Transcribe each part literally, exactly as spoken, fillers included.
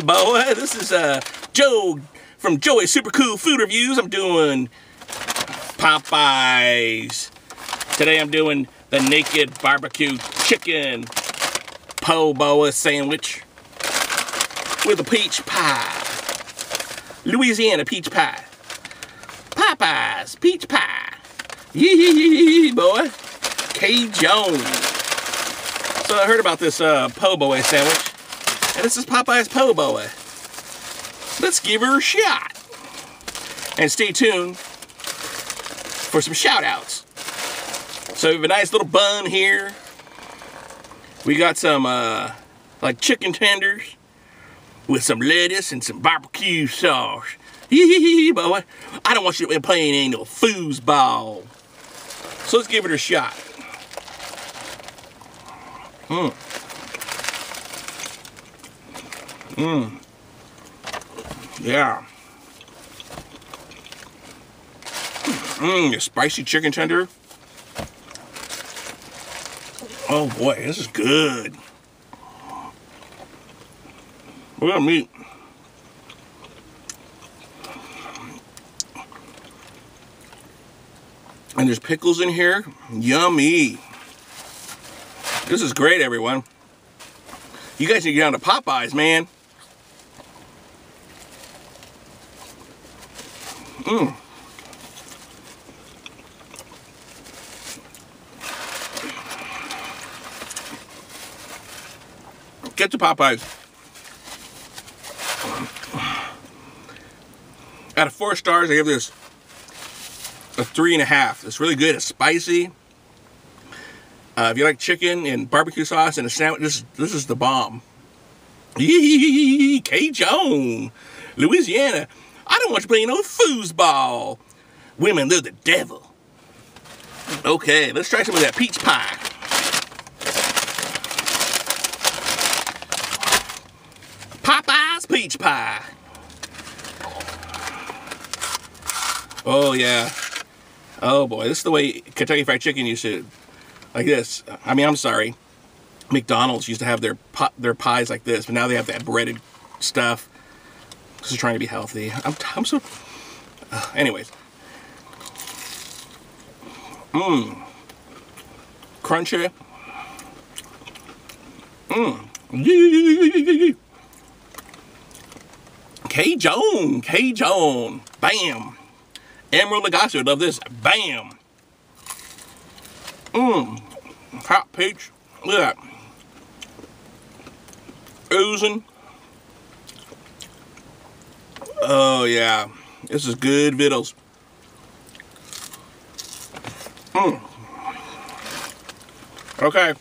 little boy. This is uh, Joe from Joey's Super Cool Food Reviews. I'm doing Popeyes. Today I'm doing the Naked Barbecue Chicken Po' Boy sandwich with a peach pie. Louisiana peach pie. Popeyes peach pie. Yee boy. K. Jones. So I heard about this uh, Po' Boy sandwich, and this is Popeye's Po' Boy. Let's give her a shot. And stay tuned for some shout-outs. So we have a nice little bun here. We got some uh, like chicken tenders with some lettuce and some barbecue sauce. Yee boy. I don't want you to be playing any no foosball. So let's give it a shot. Mmm. Mmm. Yeah. Mmm, the spicy chicken tender. Oh boy, this is good. We got meat. And there's pickles in here. Yummy. This is great, everyone. You guys need to get down to Popeyes, man. Mmm. Get to Popeyes. Out of four stars, I give this a three and a half. It's really good. It's spicy. Uh, if you like chicken and barbecue sauce and a sandwich, this, this is the bomb. Yee, K. Jones, Louisiana. I don't want you playing no foosball. Women, they're the devil. Okay, let's try some of that peach pie. Popeye's peach pie. Oh, yeah. Oh, boy, this is the way Kentucky Fried Chicken used to... Like this. I mean, I'm sorry. McDonald's used to have their pot, their pies like this, but now they have that breaded stuff. This is trying to be healthy. I'm, I'm so... Uh, anyways. Mmm. Crunchy. Mmm. K. Jones. K. Jones. Bam. Emerald Lagasse would love this. Bam. Mmm. Hot peach. Look at that. Oozing. Oh, yeah. This is good vittles. Mmm. Okay.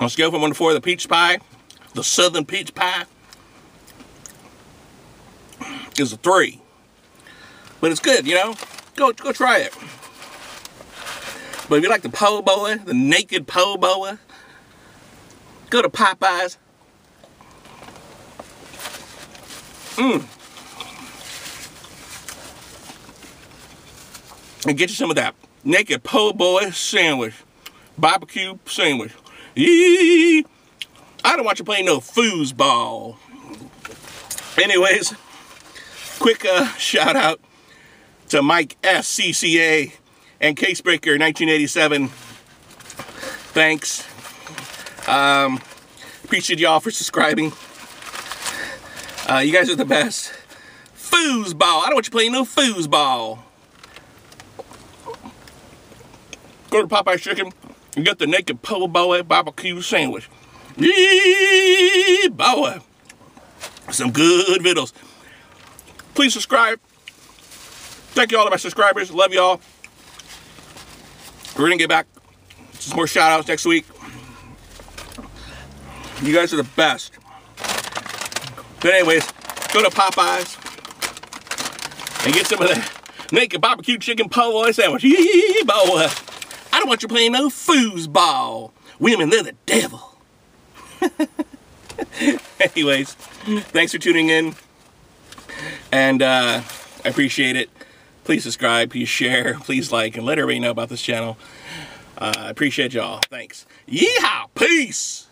On a scale from one to four, the peach pie, the southern peach pie, is a three. But it's good, you know? Go, go try it. But if you like the Po' Boy, the Naked Po' Boy, go to Popeyes. Mmm. And get you some of that Naked Po' Boy sandwich. Barbecue sandwich. Yee! I don't want you playing no foosball. Anyways, quick uh, shout out to Mike S C C A. And Casebreaker nineteen eighty-seven, thanks. Um, appreciate y'all for subscribing. Uh, you guys are the best. Foosball, I don't want you playing no foosball. Go to Popeye's Chicken and get the Naked Po' Boy barbecue sandwich. Yee boy, some good vittles. Please subscribe. Thank you all to my subscribers, love y'all. We're going to get back to some more shout-outs next week. You guys are the best. But anyways, go to Popeyes and get some of that Naked Barbecue Chicken Po' Boy sandwich. Yee boy. I don't want you playing no foosball. Women, they're the devil. Anyways, thanks for tuning in. And uh, I appreciate it. Please subscribe, please share, please like, and let everybody know about this channel. I uh, appreciate y'all. Thanks. Yeehaw! Peace!